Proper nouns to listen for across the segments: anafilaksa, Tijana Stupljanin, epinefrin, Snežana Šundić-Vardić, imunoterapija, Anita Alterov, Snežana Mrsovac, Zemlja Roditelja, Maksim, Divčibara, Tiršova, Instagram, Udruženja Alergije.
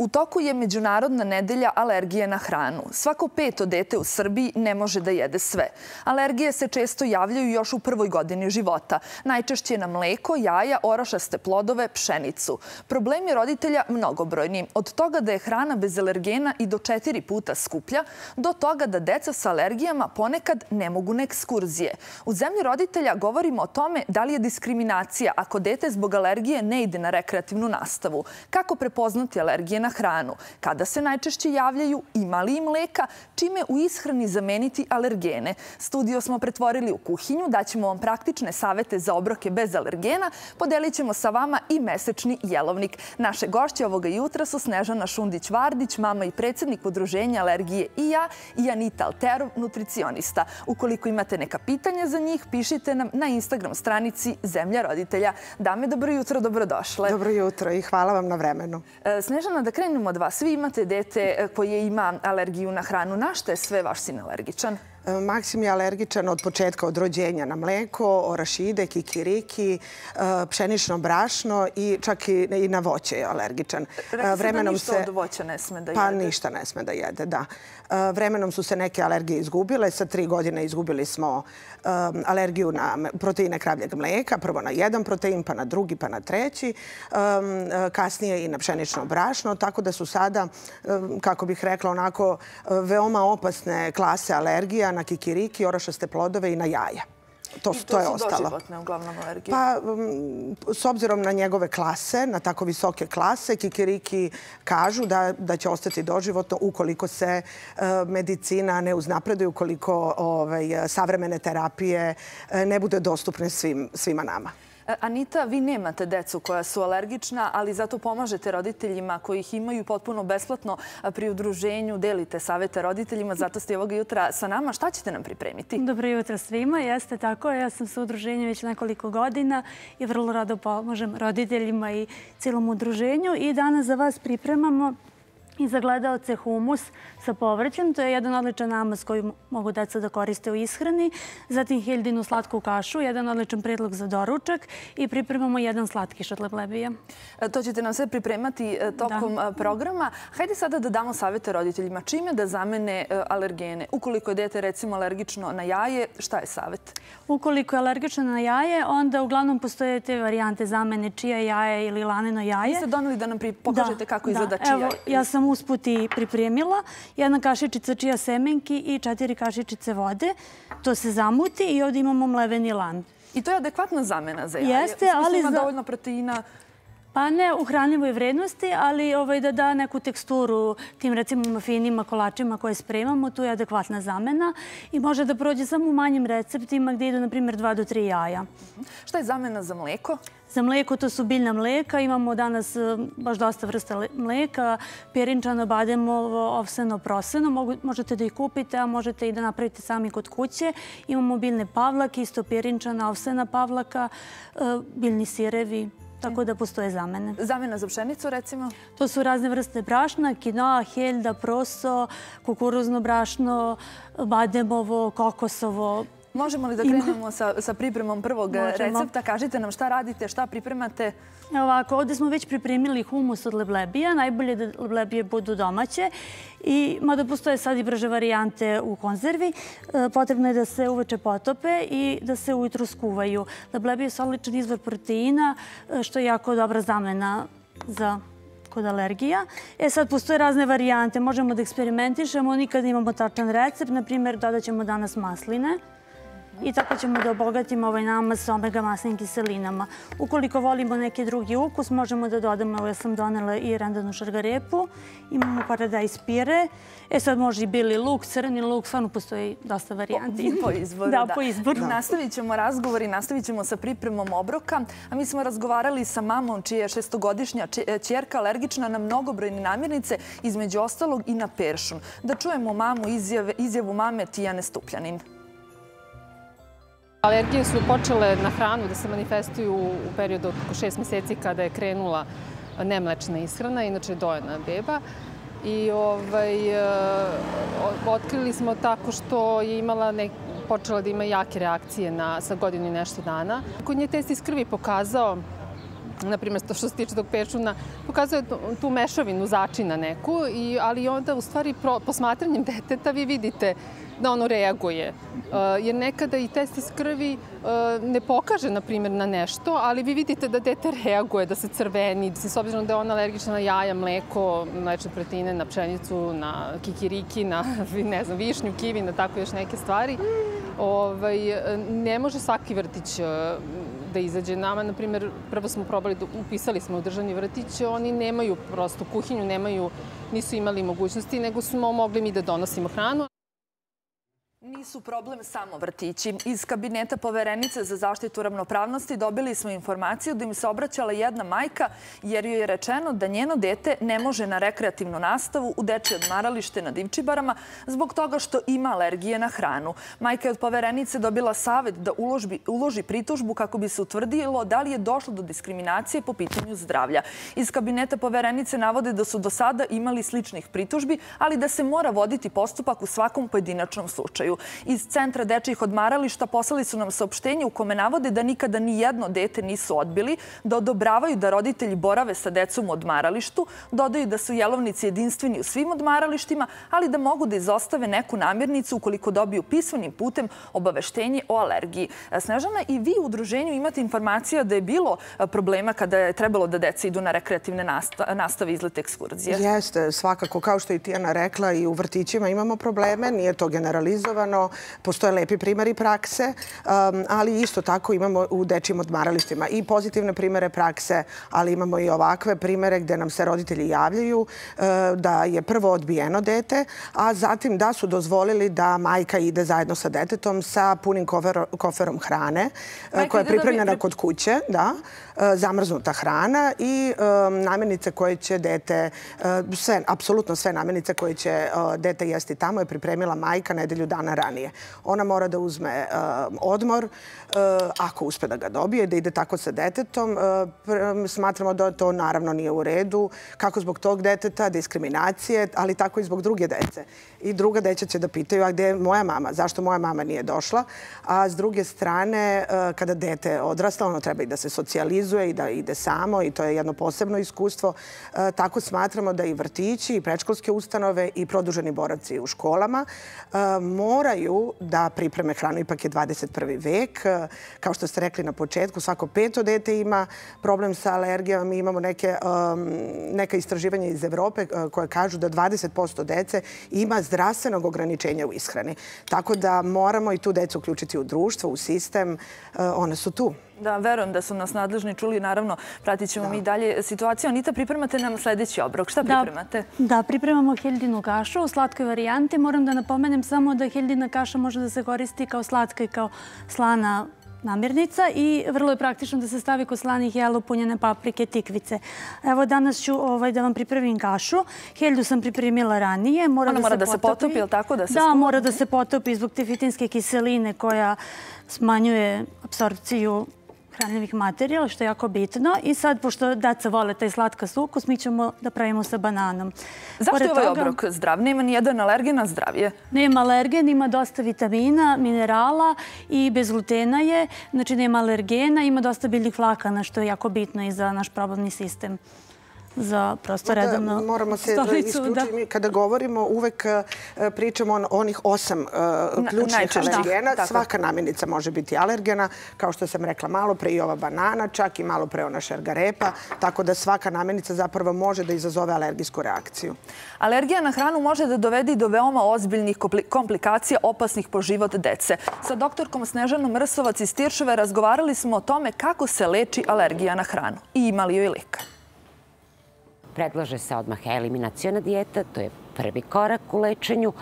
U toku je Međunarodna nedelja alergije na hranu. Svako peto dete u Srbiji ne može da jede sve. Alergije se često javljaju još u prvoj godini života. Najčešće na mleko, jaja, orašaste plodove, pšenicu. Problem je roditelja mnogobrojni. Od toga da je hrana bez alergena i do 4 puta skuplja, do toga da deca sa alergijama ponekad ne mogu na ekskurzije. U Zemlji roditelja govorimo o tome da li je diskriminacija ako dete zbog alergije ne ide na rekreativnu nastavu. Kako prepoznati alergije na hranu, kada se najčešće javljaju, ima li i mleka, čime u ishrani zameniti alergene. Studio smo pretvorili u kuhinju, daćemo vam praktične savete za obroke bez alergena, podelit ćemo sa vama i mesečni jelovnik. Naše gošće ovoga jutra su Snežana Šundić-Vardić, mama i predsjednik Udruženja Alergije i ja, i Anita Alterov, nutricionista. Ukoliko imate neka pitanja za njih, pišite nam na Instagram stranici Zemlja roditelja. Dame, dobro jutro, dobrodošle. Dobro jutro i hvala vam na vremenu. Snežana, da krenemo od vas. Vi imate dete koje ima alergiju na hranu. Na šta je sve vaš sin alergičan? Maksim je alergičan od početka, od rođenja, na mleko, orašide, kikiriki, pšenično brašno i čak i na voće je alergičan. Rekli ste da ništa od voća ne sme da jede? Pa ništa ne sme da jede, da. Vremenom su se neke alergije izgubile. Sa 3 godine izgubili smo alergiju na proteine kravljeg mleka. Prvo na jedan protein, pa na drugi, pa na treći. Kasnije i na pšenično brašno. Tako da su sada, kako bih rekla, onako veoma opasne klase alergija na kikiriki, orašaste plodove i na jaja. To su doživotne uglavnom alergije? Pa, s obzirom na njegove klase, na tako visoke klase, kikiriki kažu da će ostati doživotno ukoliko se medicina ne uznapreduje, ukoliko savremene terapije ne bude dostupne svima nama. Anita, vi nemate decu koja su alergična, ali zato pomažete roditeljima koji ih imaju potpuno besplatno pri udruženju, delite savete roditeljima, zato ste ovoga jutra sa nama. Šta ćete nam pripremiti? Dobro jutro svima, jeste tako. Ja sam sa udruženjem već nekoliko godina i vrlo rado pomažem roditeljima i cijelom udruženju. I danas za vas pripremamo i za gledalce humus sa povrćem. To je jedan odličan namaz koji mogu deca da koriste u ishrani. Zatim hiljadinu slatku kašu, jedan odličan predlog za doručak i pripremamo jedan slatki šatlebija. To ćete nam sve pripremati tokom programa. Hajde sada da damo savjete roditeljima. Čime da zamene alergene? Ukoliko je dete recimo alergično na jaje, šta je savjet? Ukoliko je alergično na jaje, onda uglavnom postoje te varijante zamene čija jaje ili laneno jaje. Vi ste doneli da nam pokažete kako izgleda čija jaje. Ja sam usput i pripremila 1 kašičica čija semenki i 4 kašičice vode. To se zamuti i ovdje imamo mleveni lan. I to je adekvatna zamena za jaje? Jeste, ali ima dovoljno proteina? Pa ne u hranljivoj vrednosti, ali da da neku teksturu tim recimo mafinima, kolačima koje spremamo, tu je adekvatna zamena i može da prođe samo u manjim receptima gdje idu, na primjer, 2 do 3 jaja. Šta je zamena za mleko? Za mleko to su biljna mleka. Imamo danas baš dosta vrsta mleka. Pjerinčano, bademovo, ovseno, proseno. Možete da ih kupite, a možete i da napravite sami kod kuće. Imamo biljne pavlake, isto pjerinčana, ovsena pavlaka, biljni sirevi. Tako da postoje zamene. Zamena za pšenicu, recimo? To su razne vrste brašna, kinoa, helda, proso, kukuruzno brašno, bademovo, kokosovo. Možemo li da krenemo sa pripremom prvog recepta? Kažite nam šta radite, šta pripremate? Ovako, ovdje smo već pripremili humus od leblebija. Najbolje da leblebije budu domaće. Mada postoje sad i brže varijante u konzervi. Potrebno je da se uveče potope i da se ujutru skuvaju. Leblebije su odličan izvor proteina, što je jako dobra zamena za kod alergija. Sad postoje razne varijante. Možemo da eksperimentišemo. Nikad imamo tačan recept. Naprimjer, dodaćemo danas masline. I tako ćemo da obogatimo ovaj namaz sa omega masnim kiselinama. Ukoliko volimo neki drugi ukus, možemo da dodamo, ja sam donela i rendanu šargarepu, imamo paradajz pire, sad može i bili luk, crni luk, stvarno postoji dosta varijanti. Po izboru, da. Po izboru. Nastavit ćemo razgovor i nastavit ćemo sa pripremom obroka. A mi smo razgovarali sa mamom čija je 6-godišnja ćerka alergična na mnogobrojne namirnice, između ostalog i na peršun. Da čujemo mamu, izjavu mame Tijane Stupljanin. Alergije su počele na hranu da se manifestuju u periodu oko 6 mjeseci kada je krenula nemlečna ishrana, inače dojena beba. I otkrili smo tako što je počela da ima jake reakcije sa godinu i nešto dana. Kod nje test iz krvi pokazao naprimjer što se tiče tog peršuna, pokazuje tu mešavinu začina neku, ali onda u stvari posmatranjem deteta vi vidite da ono reaguje. Jer nekada i test iz krvi ne pokaže, naprimjer, na nešto, ali vi vidite da dete reaguje, da se crveni, s obzirom da je ona alergična na jaja, mleko, mlečne proteine, na pšenicu, na kikiriki, na višnju, kivi, na tako još neke stvari. Ne može svaki vrtić da izađe. Nama, na primjer, prvo smo probali, upisali smo u državni vrtić, oni nemaju prosto kuhinju, nisu imali mogućnosti, nego smo mogli mi da donosimo hranu. Nisu problem samo vrtići. Iz kabineta poverenice za zaštitu ravnopravnosti dobili smo informaciju da im se obraćala jedna majka jer joj je rečeno da njeno dete ne može na rekreativnu nastavu u dečje odmaralište na Divčibarama zbog toga što ima alergije na hranu. Majka je od poverenice dobila savjet da uloži pritužbu kako bi se utvrdilo da li je došlo do diskriminacije po pitanju zdravlja. Iz kabineta poverenice navode da su do sada imali sličnih pritužbi, ali da se mora voditi postupak u svakom pojedinačnom slučaju. Iz Centra dečjih odmarališta poslali su nam saopštenje u kome navode da nikada nijedno dete nisu odbili, da odobravaju da roditelji borave sa decom u odmaralištu, dodaju da su jelovnici jedinstveni u svim odmaralištima, ali da mogu da izostave neku namirnicu ukoliko dobiju pismenim putem obaveštenje o alergiji. Snežana, i vi u udruženju imate informacija da je bilo problema kada je trebalo da deca idu na rekreativne nastave, izlete, ekskurzije. Jeste, svakako, kao što je Tijana rekla, i u vrtićima imamo probleme, nije to generalizovano. Postoje lepi primjeri prakse, ali isto tako imamo u dečjim odmaralištima i pozitivne primjere prakse, ali imamo i ovakve primjere gdje nam se roditelji javljaju da je prvo odbijeno dete, a zatim da su dozvolili da majka ide zajedno sa detetom sa punim koferom hrane koja je pripremljena kod kuće, zamrznuta hrana i namirnice koje će dete, apsolutno sve namirnice koje će dete jesti tamo je pripremila majka nedelju dana ranije. Ona mora da uzme odmor, ako uspe da ga dobije, da ide tako sa detetom. Smatramo da to naravno nije u redu, kako zbog tog deteta, diskriminacije, ali tako i zbog druge dece. I druga deca će da pitaju, a gde je moja mama? Zašto moja mama nije došla? A s druge strane, kada dete odrasta, ono treba i da se socijalizuje i da ide samo i to je jedno posebno iskustvo. Tako smatramo da i vrtići, i predškolske ustanove, i produženi boravci u školama moraju da pripreme hranu. Ipak je 21. vek. Kao što ste rekli na početku, svako peto dete ima problem sa alergijama. Mi imamo neka istraživanja iz Evrope koje kažu da 20% dece ima zdravstvenog ograničenja u ishrani. Tako da moramo i tu decu uključiti u društvo, u sistem. One su tu. Da, verujem da su nas nadležni čuli. Naravno, pratit ćemo mi dalje situaciju. Anita, pripremate nam sljedeći obrok. Šta pripremate? Da, pripremamo heldinu kašu u slatkoj varijanti. Moram da napomenem samo da heldina kaša može da se koristi kao slatka i kao slana namirnica i vrlo je praktično da se stavi kod slanih jela, upunjene paprike, tikvice. Evo, danas ću da vam pripremim kašu. Helju sam pripremila ranije. Ona mora da se potopi, je li tako? Da, mora da se potopi zbog te fitinske kiseline koja smanjuje apsorpciju hranljivih materijala, što je jako bitno. I sad, pošto deca vole taj slatkast ukus, mi ćemo da pravimo sa bananom. Zašto je ovaj obrok zdrav? Nema nijedan alergen na zdravlje? Nema alergen, ima dosta vitamina, minerala i bez glutena je. Znači, nema alergena, ima dosta biljnih vlakana, što je jako bitno i za naš probavni sistem. Za prosto redovno stolicu. Kada govorimo, uvek pričamo o onih 8 ključnih alergena. Svaka namirnica može biti alergena. Kao što sam rekla malo pre, i ova banana, čak i malo pre ona šargarepa. Tako da svaka namirnica zapravo može da izazove alergijsku reakciju. Alergija na hranu može da dovede do veoma ozbiljnih komplikacija opasnih po život dece. Sa doktorkom Snežanom Mrsovac iz Tiršove razgovarali smo o tome kako se leči alergija na hranu i imali joj lika. Predlaže se odmah eliminaciona dijeta, to je prvi korak u lečenju,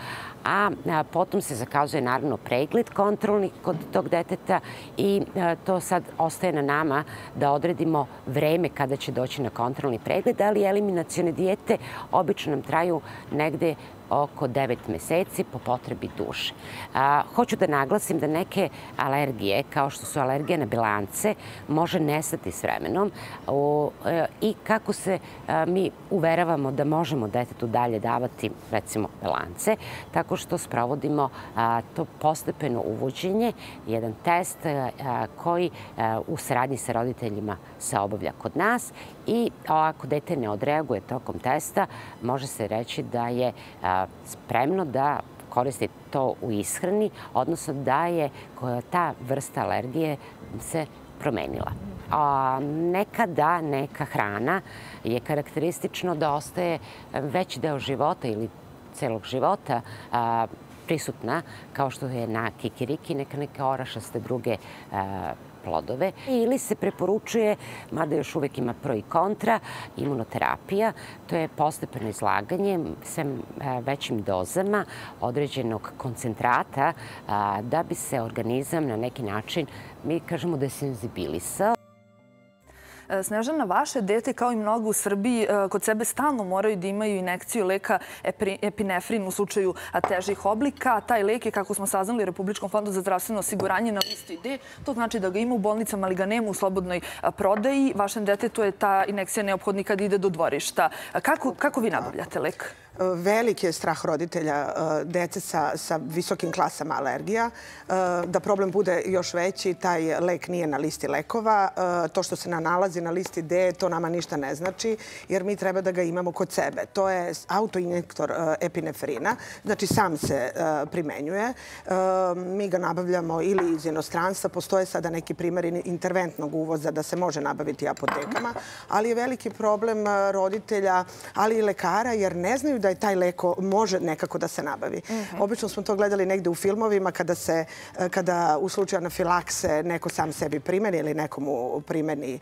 a potom se zakazuje naravno pregled kontrolni kod tog deteta i to sad ostaje na nama da odredimo vreme kada će doći na kontrolni pregled, ali eliminacione dijete obično nam traju negde oko 9 meseci, po potrebi duže. Hoću da naglasim da neke alergije, kao što su alergije na bilance, može nestati s vremenom i kako se mi uveravamo da možemo detetu dalje davati zatim recimo pelance, tako što sprovodimo to postepeno uvođenje, jedan test koji u saradnji sa roditeljima se obavlja kod nas i ako dete ne odreaguje tokom testa, može se reći da je spremno da koristi to u ishrani, odnosno da je ta vrsta alergije se promenila. Nekada neka hrana je karakteristično da ostaje veći deo života ili celog života prisutna, kao što je na kikiriki, neke orašaste druge plodove. Ili se preporučuje, mada još uvijek ima pro i kontra, imunoterapija. To je postepeno izlaganje sve većim dozama određenog koncentrata da bi se organizam na neki način, mi kažemo, desenzibilisao. Snežana, vaše dete, kao i mnogo u Srbiji, kod sebe stalno moraju da imaju injekciju leka epinefrin u slučaju težih oblika. Taj lek je, kako smo saznali, Republičkom fondu za zdravstveno osiguranje na listi D. To znači da ga ima u bolnicama, ali ga nema u slobodnoj prodaji. Vašem detetu je ta injekcija neophodna kad ide do dvorišta. Kako vi nabavljate lek? Veliki je strah roditelja dece sa visokim klasama alergija. Da problem bude još veći, taj lek nije na listi lekova. To što se nalazi na listi D, to nama ništa ne znači, jer mi treba da ga imamo kod sebe. To je autoinjektor epinefrina, znači sam se primenjuje. Mi ga nabavljamo ili iz inostranstva. Postoje sada neki primjeri interventnog uvoza da se može nabaviti apotekama, ali je veliki problem roditelja, ali i lekara, jer ne znaju da je taj lek može nekako da se nabavi. Obično smo to gledali negde u filmovima kada u slučaju anafilakse neko sam sebi primeni ili nekomu primeni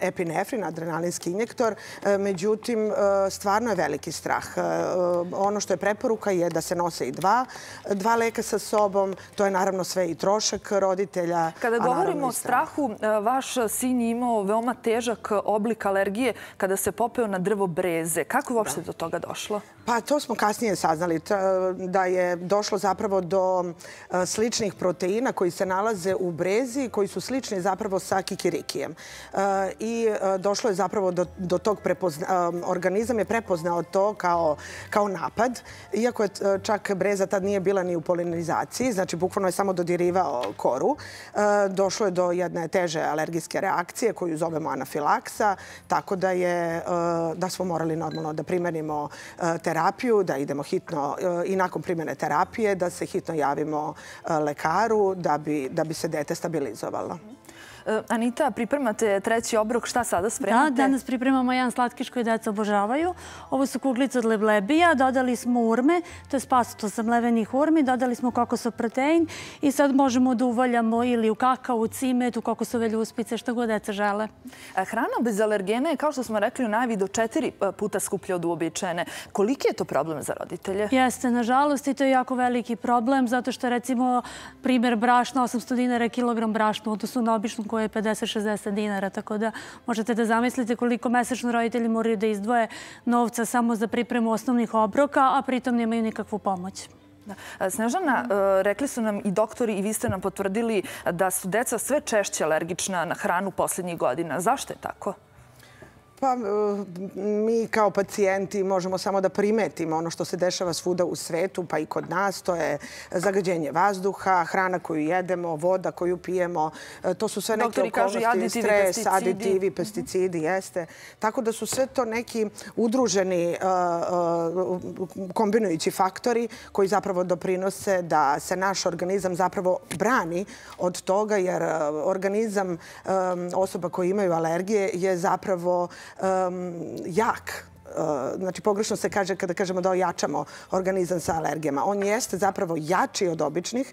epinefrin, adrenalinski injektor. Međutim, stvarno je veliki strah. Ono što je preporuka je da se nose i dva leka sa sobom. To je naravno sve i trošak roditelja. Kada govorimo o strahu, vaš sin je imao veoma težak oblik alergije kada se popeo na drvo breze. Kako je uopšte do toga došlo? Pa to smo kasnije saznali, da je došlo zapravo do sličnih proteina koji se nalaze u brezi, koji su slični zapravo sa kikirikijem. I došlo je zapravo do tog organizam je prepoznao to kao napad, iako je čak breza tad nije bila ni u polinizaciji, znači bukvalno je samo dodirivao koru. Došlo je do jedne teže alergijske reakcije koju zovemo anafilaksa, tako da smo morali normalno da primenimo terapiju, da idemo hitno i nakon primjene terapije, da se hitno javimo lekaru da bi se dete stabilizovalo. Anita, pripremate treći obrok. Šta sada spremate? Da, danas pripremamo jedan slatkiš koji deca obožavaju. Ovo su kuglice od leblebija, dodali smo urme, to je spasuto sa mlevenih urmi, dodali smo kokosov protein i sad možemo da uvaljamo ili u kakao, u cimet, u kokosove ljuspice, što god deca žele. Hrana bez alergena je, kao što smo rekli u najavi, do 4 puta skuplje od uobičajene. Koliki je to problem za roditelje? Jeste, nažalost, i to je jako veliki problem, zato što recimo primjer brašna, 800 dinara kilogram brašna, odnosno na običnu koja je 50-60 dinara, tako da možete da zamislite koliko mesečno roditelji moraju da izdvoje novca samo za pripremu osnovnih obroka, a pritom nemaju nikakvu pomoć. Snežana, rekli su nam i doktori i vi ste nam potvrdili da su deca sve češće alergična na hranu posljednjih godina. Zašto je tako? Pa mi kao pacijenti možemo samo da primetimo ono što se dešava svuda u svetu, pa i kod nas. To je zagađenje vazduha, hrana koju jedemo, voda koju pijemo. To su sve neke okolnosti, stres, aditivi, pesticidi, jeste. Tako da su sve to neki udruženi kombinujući faktori koji zapravo doprinose da se naš organizam zapravo brani od toga, jer organizam osoba koje imaju alergije je zapravo jak. Znači, pogrešno se kaže kada kažemo da ojačamo organizam sa alergijama. On jeste zapravo jači od običnih,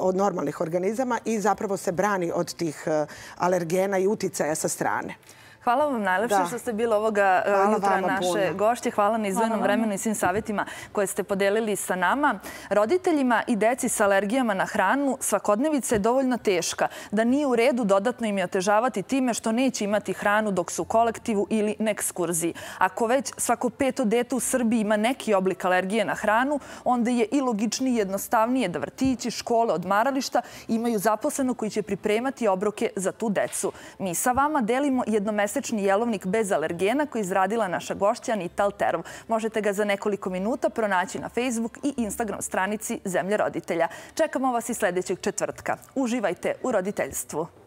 od normalnih organizama i zapravo se brani od tih alergena i uticaja sa strane. Hvala vam najlepše što ste bili ovoga jutra naše gošće. Hvala na izdvojenom vremenu i svim savjetima koje ste podelili sa nama. Roditeljima i deci sa alergijama na hranu svakodnevica je dovoljno teška, da nije u redu dodatno im je otežavati time što neće imati hranu dok su u kolektivu ili na ekskurziji. Ako već svako 5. dete u Srbiji ima neki oblik alergije na hranu, onda je i logičnije i jednostavnije da vrtići, škole, odmarališta imaju zaposleno koji će pripremati obroke za tu decu. Mi sa vama delimo jednomesečno mesečni jelovnik bez alergena koji je izradila naša gošća Anita Alterov. Možete ga za nekoliko minuta pronaći na Facebook i Instagram stranici Zemlja roditelja. Čekamo vas i sljedećeg četvrtka. Uživajte u roditeljstvu.